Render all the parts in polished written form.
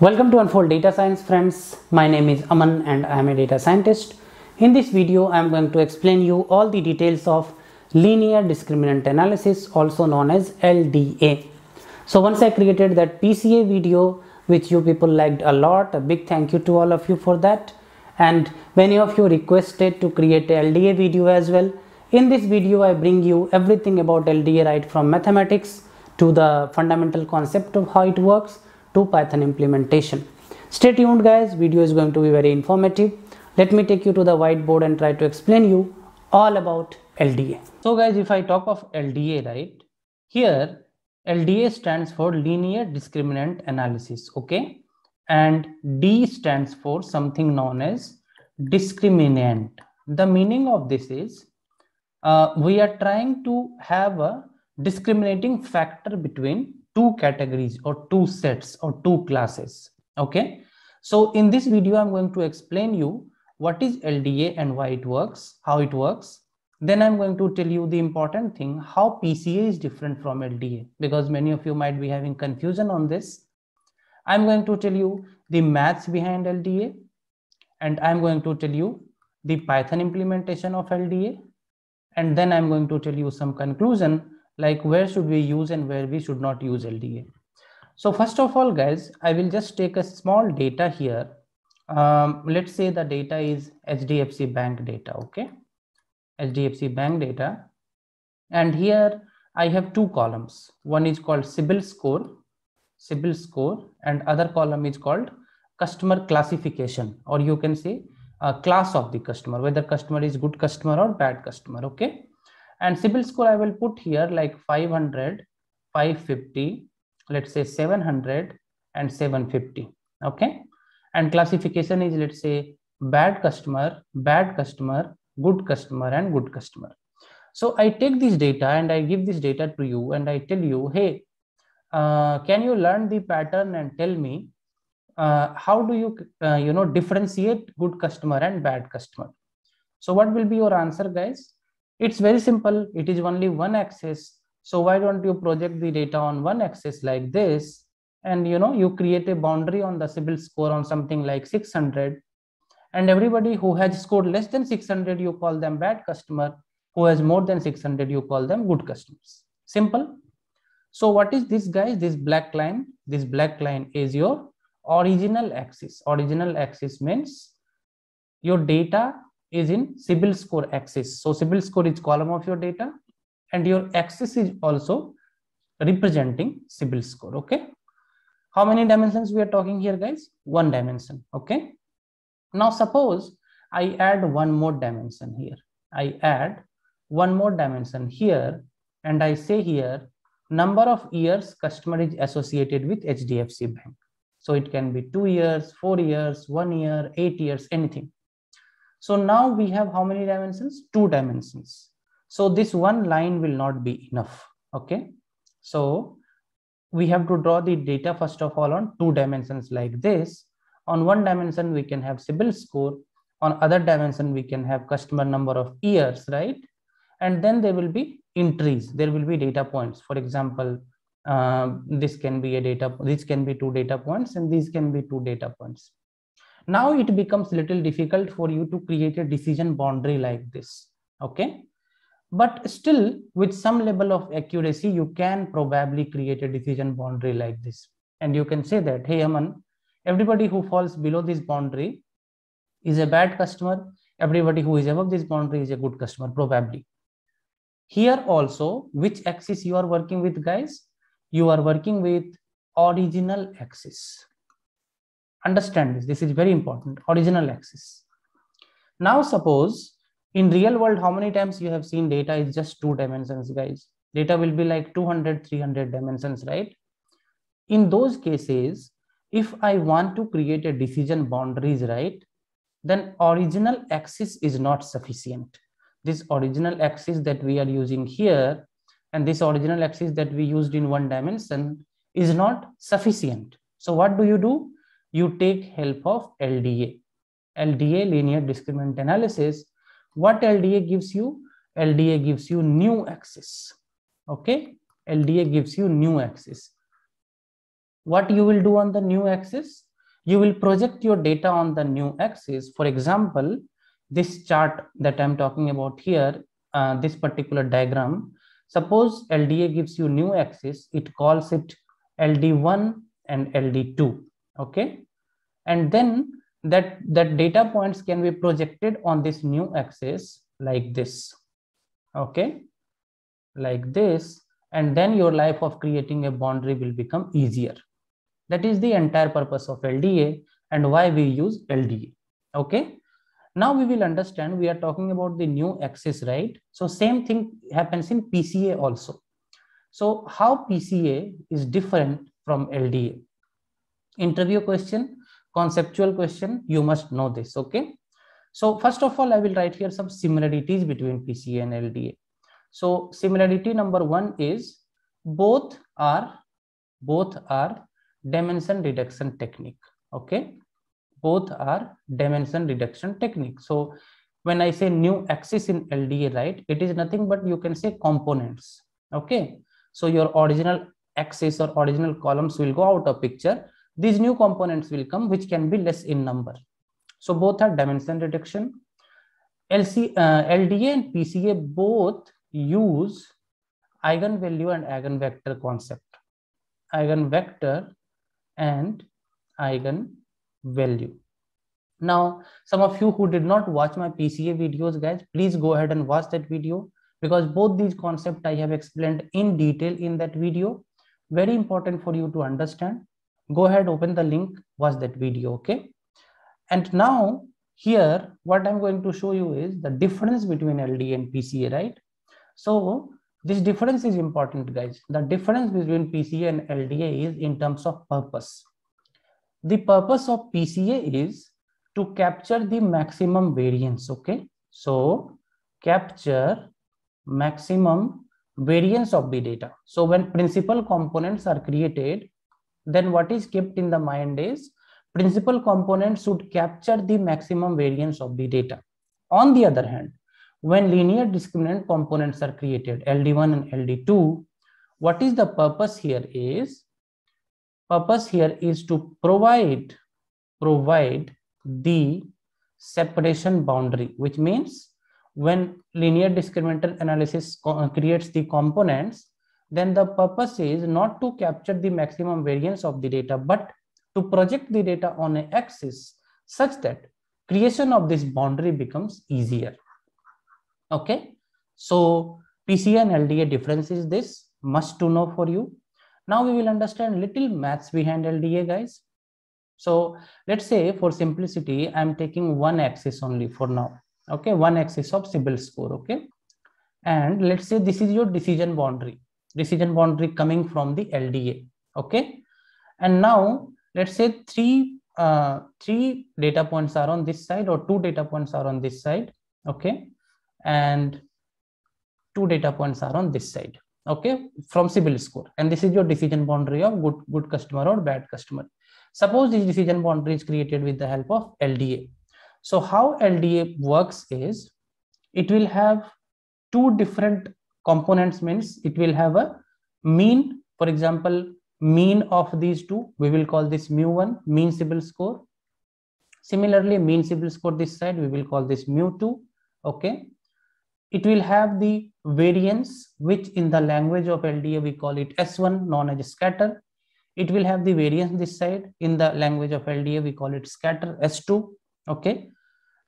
Welcome to Unfold Data Science, friends. My name is Aman and I am a data scientist. In this video, I am going to explain you all the details of Linear Discriminant Analysis, also known as LDA. So once I created that PCA video, which you people liked a lot, a big thank you to all of you for that. And many of you requested to create a LDA video as well. In this video, I bring you everything about LDA, right from mathematics to the fundamental concept of how it works, to Python implementation. Stay tuned guys, video is going to be very informative. Let me take you to the whiteboard and try to explain you all about LDA. So guys, if I talk of LDA, right, here LDA stands for Linear Discriminant Analysis, okay, and D stands for something known as discriminant. The meaning of this is we are trying to have a discriminating factor between two categories or two sets or two classes. Okay, so in this video I'm going to explain you what is LDA and why it works, how it works. Then I'm going to tell you the important thing, how PCA is different from LDA, because many of you might be having confusion on this. I'm going to tell you the maths behind LDA, and I'm going to tell you the Python implementation of LDA, and then I'm going to tell you some conclusion, like where should we use and where we should not use LDA. So first of all guys, I will just take a small data here. Let's say the data is HDFC bank data, okay, HDFC bank data. And here I have two columns. One is called CIBIL score, and other column is called customer classification, or you can say a class of the customer, whether customer is good customer or bad customer, okay. And CIBIL score I will put here like 500, 550, let's say 700 and 750, okay. And classification is, let's say, bad customer, good customer and good customer. So I take this data and I give this data to you and I tell you, hey, can you learn the pattern and tell me how do you, differentiate good customer and bad customer? So what will be your answer guys? It's very simple. It is only one axis. So why don't you project the data on one axis like this? And you know, you create a boundary on the CIBIL score on something like 600. And everybody who has scored less than 600, you call them bad customer. Who has more than 600, you call them good customers. Simple. So what is this guys? This black line. This black line is your original axis. Original axis means your data is in CIBIL score axis. So CIBIL score is column of your data and your axis is also representing CIBIL score, okay. How many dimensions we are talking here guys? One dimension, okay. Now suppose I add one more dimension here. I add one more dimension here and I say here number of years customer is associated with HDFC Bank. So it can be 2 years, 4 years, 1 year, 8 years, anything. So now we have how many dimensions? Two dimensions. So this one line will not be enough. Okay. So we have to draw the data first of all on two dimensions like this. On one dimension, we can have CIBIL score. On other dimension, we can have customer number of years, right? And then there will be entries. There will be data points. For example, this can be a data, this can be two data points and these can be two data points. Now it becomes a little difficult for you to create a decision boundary like this, okay? But still with some level of accuracy, you can probably create a decision boundary like this. And you can say that, hey Aman, everybody who falls below this boundary is a bad customer. Everybody who is above this boundary is a good customer, probably. Here also, which axis you are working with guys? You are working with original axis. Understand this is very important, original axis. Now suppose in real world, how many times you have seen data is just two dimensions guys? Data will be like 200, 300 dimensions, right? In those cases, if I want to create a decision boundaries, right, then original axis is not sufficient. This original axis that we are using here and this original axis that we used in one dimension is not sufficient. So what do? You take help of LDA. LDA, Linear Discriminant Analysis. What LDA gives you? LDA gives you new axis. Okay. LDA gives you new axis. What you will do on the new axis? you will project your data on the new axis. For example, this chart that I'm talking about here, this particular diagram, suppose LDA gives you new axis, it calls it LD1 and LD2, okay? And then that data points can be projected on this new axis like this, okay? Like this, and then your life of creating a boundary will become easier. That is the entire purpose of LDA and why we use LDA, okay? Now we will understand, we are talking about the new axis, right? So same thing happens in PCA also. So how PCA is different from LDA? Interview question, conceptual question, you must know this, okay? So first of all, I will write here some similarities between PCA and LDA. So similarity number one is both are dimension reduction technique, okay? Both are dimension reduction technique. So when I say new axis in LDA, right, it is nothing but you can say components, okay? So your original axis or original columns will go out of picture. These new components will come, which can be less in number. So both are dimension reduction. LDA and PCA both use eigenvalue and eigenvector concept. Eigenvector and eigenvalue. Now, some of you who did not watch my PCA videos, guys, please go ahead and watch that video, because both these concepts I have explained in detail in that video. Very important for you to understand. Go ahead, open the link, watch that video, okay? And now, here, what I'm going to show you is the difference between LDA and PCA, right? So this difference is important, guys. The difference between PCA and LDA is in terms of purpose. The purpose of PCA is to capture the maximum variance, okay? So capture maximum variance of the data. So when principal components are created, then what is kept in the mind is principal components should capture the maximum variance of the data. On the other hand, when linear discriminant components are created, LD1 and LD2, what is the purpose here is? Purpose here is to provide the separation boundary, which means when linear discriminant analysis creates the components, then the purpose is not to capture the maximum variance of the data, but to project the data on an axis such that creation of this boundary becomes easier. Okay, so PCA and LDA difference is this, must to know for you. Now we will understand little maths behind LDA, guys. So let's say for simplicity, I'm taking one axis only for now. Okay, one axis of CIBIL score. Okay, and let's say this is your decision boundary coming from the LDA. Okay, and now let's say three data points are on this side, or two data points are on this side. Okay. And two data points are on this side, okay, from CIBIL score. And this is your decision boundary of good customer or bad customer. Suppose this decision boundary is created with the help of LDA. So how LDA works is it will have two different components, means it will have a mean, for example, mean of these two, we will call this mu1, mean CIBIL score. Similarly, mean CIBIL score this side, we will call this mu2, okay. It will have the variance, which in the language of LDA, we call it S1, known as scatter. It will have the variance this side. In the language of LDA, we call it scatter, S2. Okay.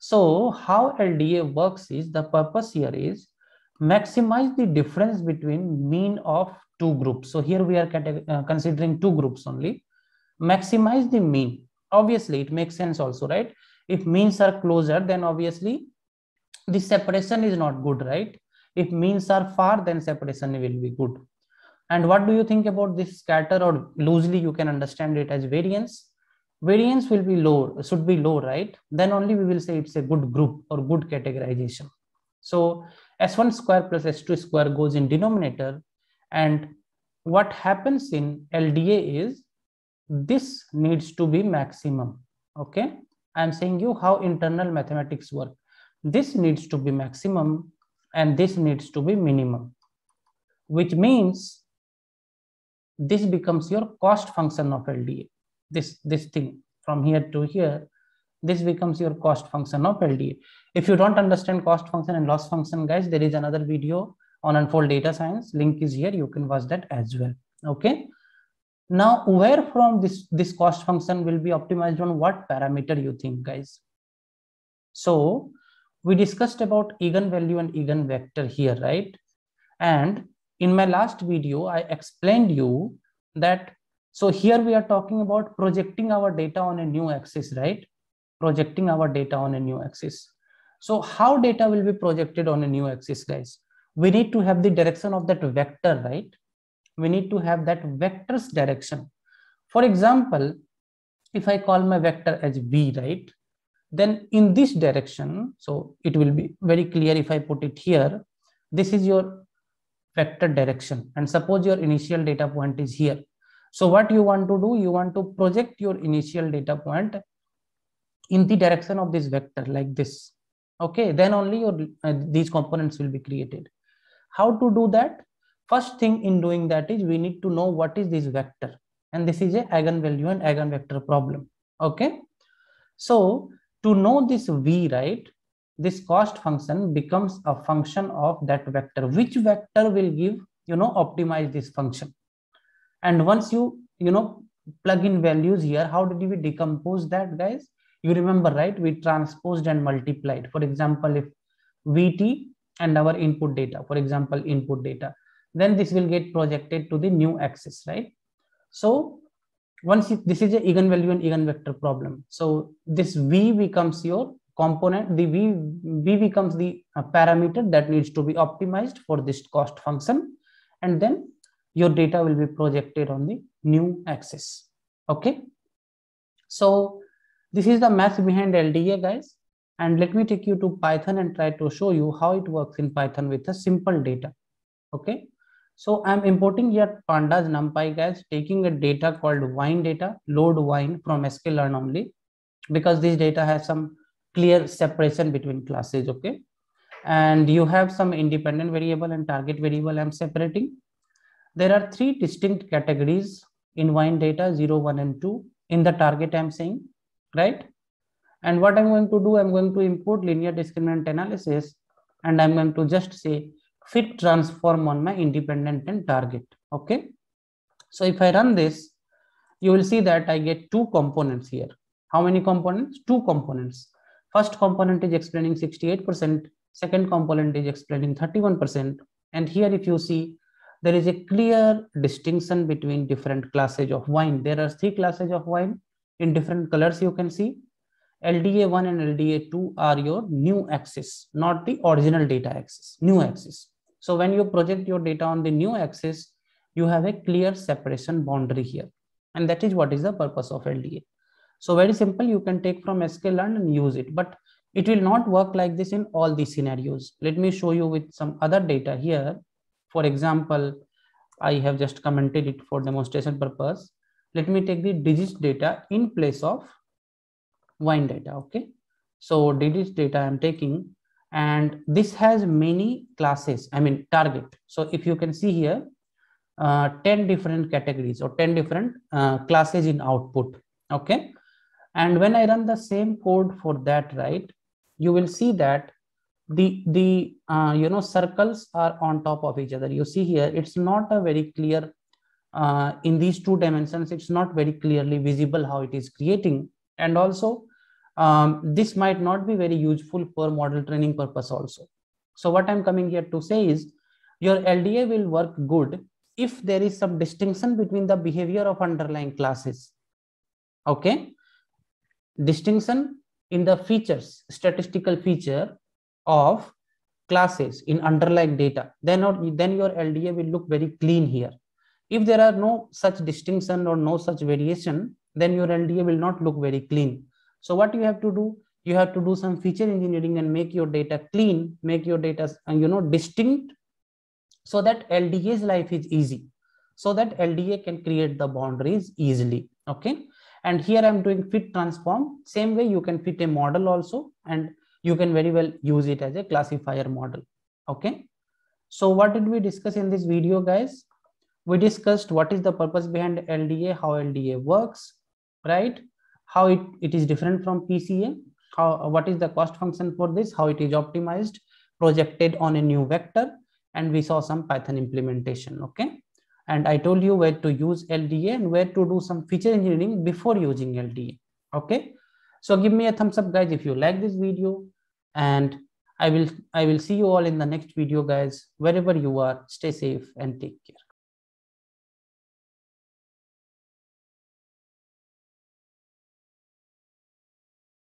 So how LDA works is, the purpose here is maximize the difference between mean of two groups. So here we are considering two groups only. Maximize the mean. Obviously, it makes sense also, right? If means are closer, then obviously the separation is not good, right? If means are far, then separation will be good. And what do you think about this scatter, or loosely you can understand it as variance? Variance will be low, should be low, right? Then only we will say it's a good group or good categorization. So S1 square plus S2 square goes in denominator. And what happens in LDA is this needs to be maximum. Okay. I'm saying you how internal mathematics work. This needs to be maximum and this needs to be minimum, which means this becomes your cost function of LDA, this thing. from here to here, this becomes your cost function of LDA. If you don't understand cost function and loss function, guys, there is another video on Unfold Data Science. Link is here. You can watch that as well. Okay. Now, where from this cost function will be optimized on what parameter you think, guys? So we discussed about eigenvalue and eigenvector here, right? And in my last video, I explained you that, so here we are talking about projecting our data on a new axis, right? Projecting our data on a new axis. So how data will be projected on a new axis, guys? We need to have the direction of that vector, right? We need to have that vector's direction. For example, if I call my vector as V, right? Then in this direction, so it will be very clear if I put it here, this is your vector direction. And suppose your initial data point is here. So what you want to do, you want to project your initial data point in the direction of this vector like this. Okay, then only your, these components will be created. How to do that? First thing in doing that is we need to know what is this vector. And this is an eigenvalue and eigenvector problem. Okay, so to know this V, right, this cost function becomes a function of that vector. Which vector will give, you know, optimize this function. And once you, you know, plug in values here, how did we decompose that, guys? You remember, right? We transposed and multiplied. For example, if VT and our input data, for example, input data, then this will get projected to the new axis, right? So once this is an eigenvalue and eigenvector problem. So this V becomes your component, the V becomes the parameter that needs to be optimized for this cost function. And then your data will be projected on the new axis. Okay. So this is the math behind LDA, guys. And let me take you to Python and try to show you how it works in Python with a simple data. Okay. So I'm importing here pandas numpy, guys, taking a data called wine data, load wine from sklearn only, because this data has some clear separation between classes. Okay. And you have some independent variable and target variable I'm separating. There are three distinct categories in wine data, 0, 1, and 2 in the target I'm saying, right? And what I'm going to do, I'm going to import linear discriminant analysis, and I'm going to just say fit transform on my independent and target. Okay. So if I run this, you will see that I get two components here. How many components? Two components. First component is explaining 68%. Second component is explaining 31%. And here, if you see, there is a clear distinction between different classes of wine. There are three classes of wine in different colors. You can see LDA1 and LDA2 are your new axis, not the original data axis, new axis. So when you project your data on the new axis, you have a clear separation boundary here. And that is what is the purpose of LDA. So very simple, you can take from sklearn and use it, but it will not work like this in all these scenarios. Let me show you with some other data here. For example, I have just commented it for demonstration purpose. Let me take the digits data in place of wine data. Okay. So digits data I'm taking, and this has many classes, I mean target. So if you can see here, 10 different categories or 10 different classes in output. Okay. And when I run the same code for that, right, you will see that the you know, circles are on top of each other. You see here, it's not a very clear, in these two dimensions, it's not very clearly visible how it is creating. And also this might not be very useful for model training purpose also. So what I'm coming here to say is your LDA will work good if there is some distinction between the behavior of underlying classes. Okay. Distinction in the features, statistical feature of classes in underlying data, then your LDA will look very clean here. If there are no such distinction or no such variation, then your LDA will not look very clean. So what you have to do some feature engineering and make your data clean, make your data, you know, distinct, so that LDA's life is easy, so that LDA can create the boundaries easily. Okay. And here I'm doing fit transform. Same way you can fit a model also, and you can very well use it as a classifier model. Okay. So what did we discuss in this video, guys? We discussed what is the purpose behind LDA, how LDA works, right? how it is different from PCA, how, what is the cost function for this, how it is optimized, projected on a new vector, and we saw some Python implementation. Okay. And I told you where to use LDA and where to do some feature engineering before using LDA. Okay. So give me a thumbs up, guys, if you like this video, and I will see you all in the next video, guys. Wherever you are, stay safe and take care.